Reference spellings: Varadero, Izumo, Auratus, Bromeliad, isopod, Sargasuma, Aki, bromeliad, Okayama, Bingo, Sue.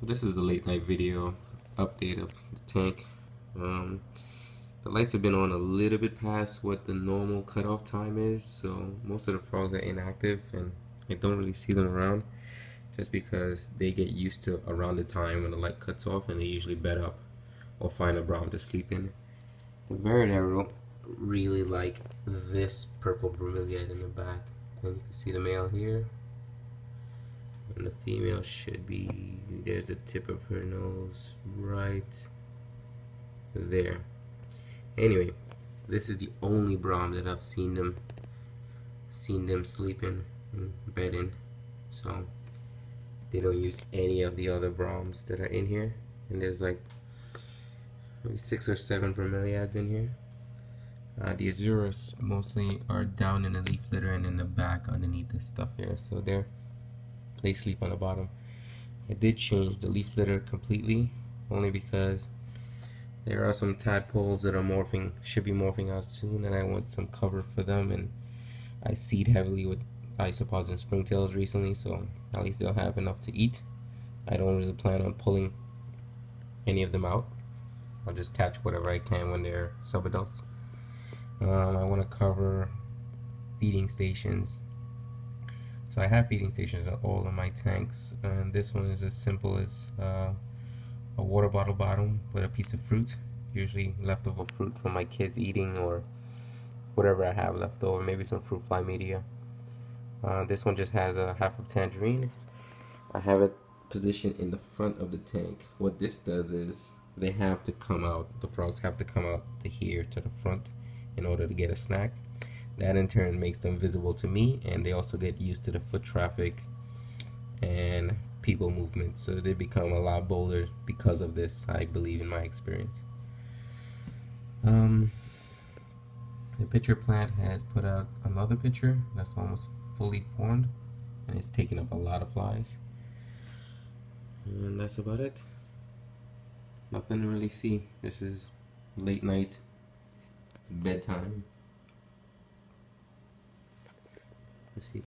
So this is the late night video update of the tank. The lights have been on a little bit past what the normal cutoff time is, so most of the frogs are inactive and I don't really see them around just because they get used to around the time when the light cuts off, and they usually bed up or find a brown to sleep in. The Varadero really like this purple bromeliad in the back, and you can see the male here. And the female should be, there's the tip of her nose right there. Anyway, this is the only Brom that I've seen them sleeping and bedding. So they don't use any of the other Broms that are in here. And there's like maybe 6 or 7 bromeliads in here. The Auratus mostly are down in the leaf litter and in the back underneath this stuff here. So they sleep on the bottom. I did change the leaf litter completely, only because there are some tadpoles that are morphing, should be morphing out soon, and I want some cover for them. And I seed heavily with isopods and springtails recently, so at least they'll have enough to eat. I don't really plan on pulling any of them out. I'll just catch whatever I can when they're subadults. I want to cover feeding stations. So I have feeding stations at all of my tanks, and this one is as simple as a water bottle bottom with a piece of fruit, usually leftover fruit from my kids eating or whatever I have left over, maybe some fruit fly media. This one just has a half of tangerine. I have it positioned in the front of the tank. What this does is they have to come out, the frogs have to come out to here to the front in order to get a snack. That in turn makes them visible to me, and they also get used to the foot traffic and people movement, so they become a lot bolder because of this, I believe, in my experience. The pitcher plant has put out another pitcher that's almost fully formed, and it's taken up a lot of flies. And that's about it. Nothing to really see. This is late night bedtime. Let's see.